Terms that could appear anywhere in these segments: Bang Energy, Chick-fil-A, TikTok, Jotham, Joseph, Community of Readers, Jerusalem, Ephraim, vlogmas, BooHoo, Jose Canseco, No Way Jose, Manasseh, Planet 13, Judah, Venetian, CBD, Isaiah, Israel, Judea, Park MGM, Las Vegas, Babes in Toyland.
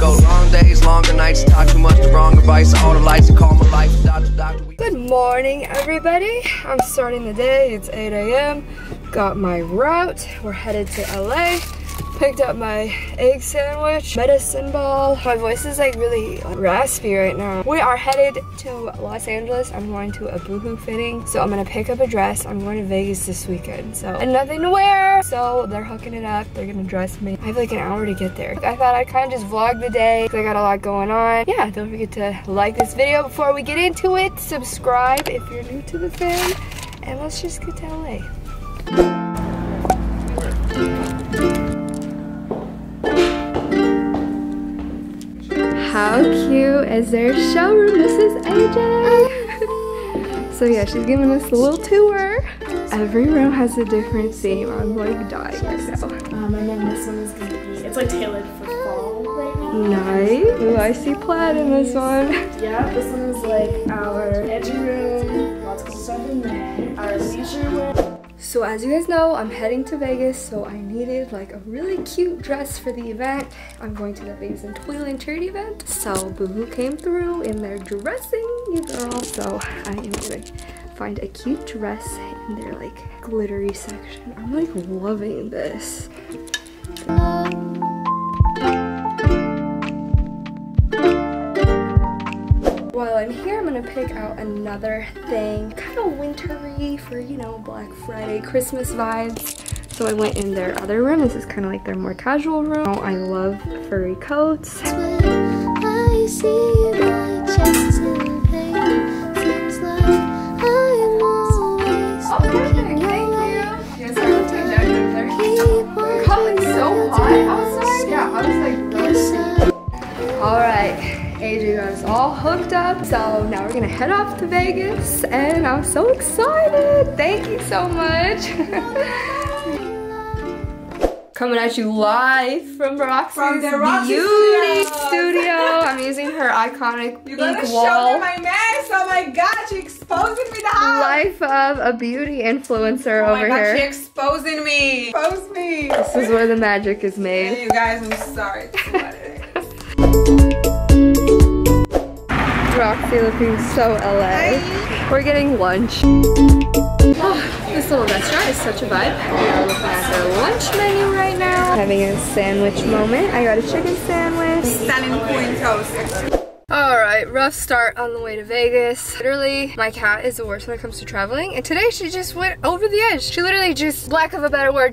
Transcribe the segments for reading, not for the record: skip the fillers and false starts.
go. Long days, longer nights, talk too much, the wrong advice. All the lights, call my life, doctor. Good morning, everybody. I'm starting the day. It's 8 a.m. Got my route. We're headed to LA. Picked up my egg sandwich, medicine ball. My voice is like really raspy right now. We are headed to Los Angeles. I'm going to a Boohoo fitting. So I'm gonna pick up a dress. I'm going to Vegas this weekend. So, and nothing to wear. So they're hooking it up. They're gonna dress me. I have like an hour to get there. I thought I'd kind of just vlog the day because I got a lot going on. Yeah, don't forget to like this video before we get into it. Subscribe if you're new to the thing. And let's just get to LA. How cute is their showroom? This is AJ. So yeah, she's giving us a little tour. Every room has a different theme. I'm like dying right now. And then this one is gonna be, it's like tailored for fall right now. Nice. Ooh, I see plaid in this one. Yeah, this one is like our edgy room. Lots of stuff in there. Our leisure room. So as you guys know, I'm heading to Vegas, so I needed like a really cute dress for the event. I'm going to the Babes in Toyland charity event. So Boohoo came through in their dressing, you girl. So I am going to find a cute dress in their like glittery section. I'm like loving this. While I'm here, I'm gonna pick out another thing, kind of wintry for, you know, Black Friday, Christmas vibes. So I went in their other room. This is kind of like their more casual room. Oh, I love furry coats. I see my chest in pain. Seems like I'm always thank you. Yes, I love my jacket. It's calling so hot outside. Yeah, I was like, all right. AJ got us all hooked up, so now we're gonna head off to Vegas, and I'm so excited! Thank you so much! Coming at you live from Roxy's Beauty Studio. I'm using her iconic pink wall. Show me my mask! Oh my god, she exposing me to hot! Life of a beauty influencer over here. Oh my god, she exposing me! Expose me! This is where the magic is made. Hey, you guys, I'm sorry. Roxy looking so LA. We're getting lunch. Oh, this little restaurant is such a vibe. We are looking at their lunch menu right now. Having a sandwich moment. I got a chicken sandwich. Standing point toast. Alright, rough start on the way to Vegas. Literally, my cat is the worst when it comes to traveling, and today she just went over the edge. She literally just, lack of a better word,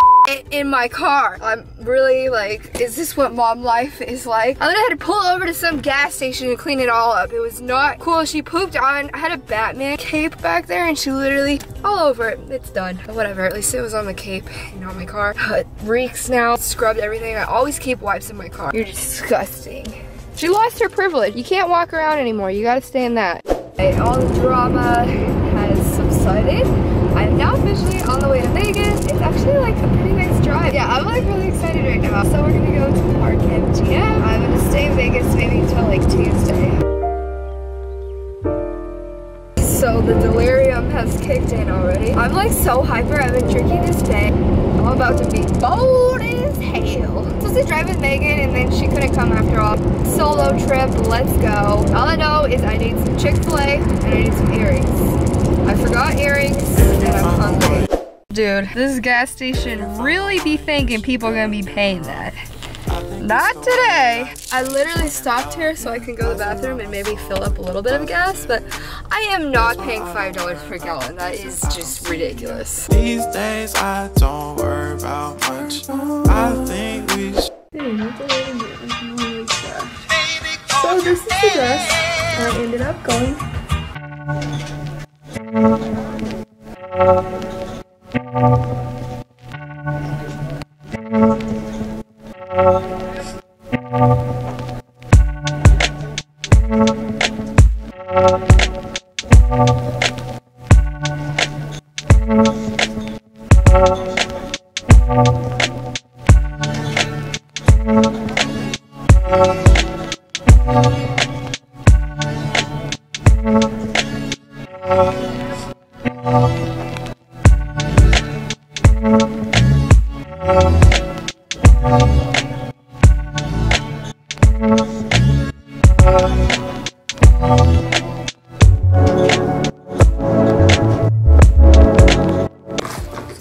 in my car. I'm really like, is this what mom life is like? I literally had to pull over to some gas station and clean it all up. It was not cool. She pooped on, I had a Batman cape back there, and she literally, all over it. It's done. But whatever, at least it was on the cape and not my car. It reeks now. Scrubbed everything. I always keep wipes in my car. You're disgusting. She lost her privilege. You can't walk around anymore. You gotta stay in that. All the drama has subsided. I'm now officially on the way to Vegas. It's actually like a pretty nice drive. Yeah, I'm like really excited right now. So we're gonna go to Park MGM. I'm gonna stay in Vegas maybe until like Tuesday. So the delirium has kicked in already. I'm like so hyper. I've been drinking this day. I'm about to be bold as hell. I'm supposed to drive with Megan and then she couldn't come after all. Solo trip, let's go. All I know is I need some Chick-fil-A and I need some earrings. I forgot earrings and I'm hungry. Dude, this gas station really be thinking people are gonna be paying that. Not today. I literally stopped here so I can go to the bathroom and maybe fill up a little bit of gas, but I am not paying $5 per gallon. That is just ridiculous. These days I don't worry about much. I think we should. So this is the dress I ended up going. Just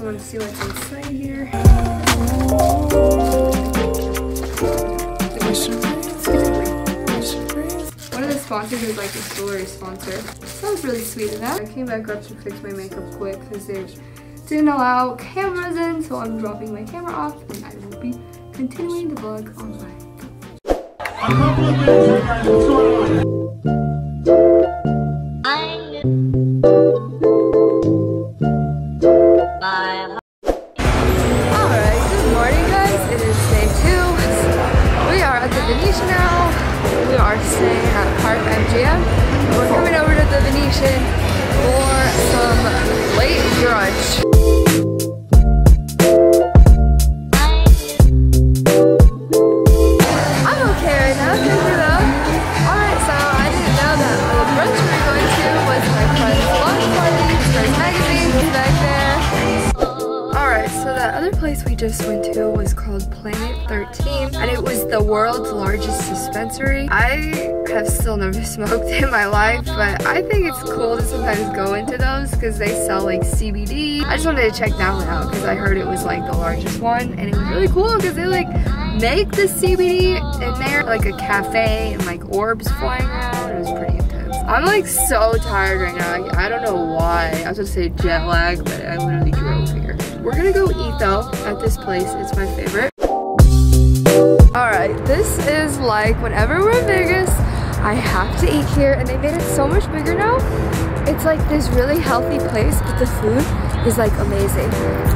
want to see what's inside here. One of the sponsors is like a jewelry sponsor. Sounds really sweet of that. I came back up to fix my makeup quick because they didn't allow cameras in, so I'm dropping my camera off and I will be continuing the vlog on my a couple of minutes, guys, what's going on? Alright, good morning guys, it is day 2. We are at the Venetian now. We are staying at Park MGM. We're coming over to the Venetian for some late brunch. We just went to was called Planet 13 and it was the world's largest dispensary. I have still never smoked in my life, but I think it's cool to sometimes go into those because they sell like CBD. I just wanted to check that one out because I heard it was like the largest one and it was really cool because they like make the CBD in there like a cafe and like orbs flying around. It was pretty intense. I'm like so tired right now. I don't know why. I was gonna say jet lag, but I literally drove here. We're gonna go eat though at this place, it's my favorite. Alright, this is like whenever we're in Vegas, I have to eat here and they made it so much bigger now. It's like this really healthy place, but the food is like amazing.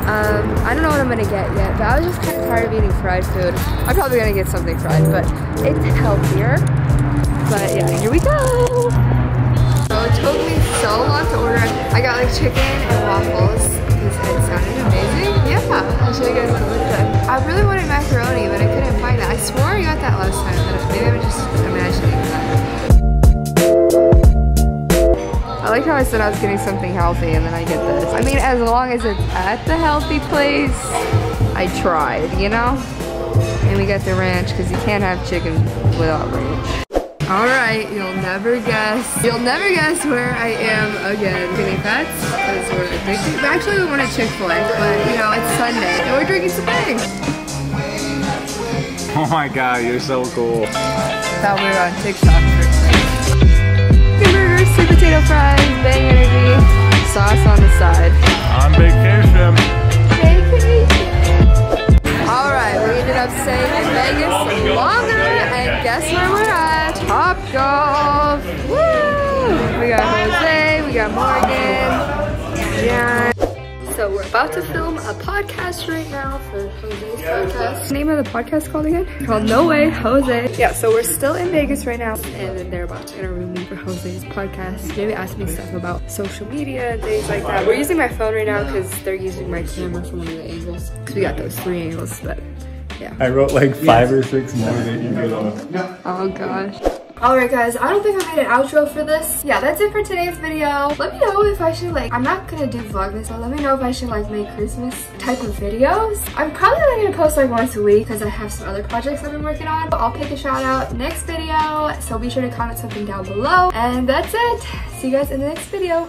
I don't know what I'm gonna get yet, but I was just kind of tired of eating fried food. I'm probably gonna get something fried, but it's healthier. But yeah, here we go! So it took me so long to order. I got like chicken and waffles. It sounded amazing. Yeah, I'll show you guys what it looks like. I really wanted macaroni, but I couldn't find that. I swore I got that last time, but maybe I'm just imagining that. I like how I said I was getting something healthy, and then I get this. I mean, as long as it's at the healthy place, I tried, you know? And we got the ranch, because you can't have chicken without ranch. Alright, you'll never guess where I am again. We're gonna eat that because we're addicted. Actually, we want a Chick-fil-A, but you know, it's Sunday and we're drinking some Bangs. Oh my god, you're so cool. Thought we were on TikTok for a second. Chicken burgers, sweet potato fries, Bang Energy, sauce on the side. On vacation. Vacation. Alright, we ended up staying in Vegas longer and guess where we're at? Top Golf! Woo! We got Jose, we got Morgan, John. So we're about to film a podcast right now for Jose's podcast. The name of the podcast called again? It's called No Way Jose. Yeah, so we're still in Vegas right now and then they're about to interview me for Jose's podcast. Maybe ask me stuff about social media and things like that. We're using my phone right now because they're using my camera from one of the angles. Because we got those 3 angles, but yeah. I wrote like 5 or 6 more that you could have. Oh gosh. Alright guys, I don't think I made an outro for this. Yeah, that's it for today's video. Let me know if I should like, I'm not gonna do vlogmas, so let me know if I should like make Christmas type of videos. I'm probably only gonna post like once a week because I have some other projects I've been working on. But I'll pick a shout out next video, so be sure to comment something down below. And that's it. See you guys in the next video.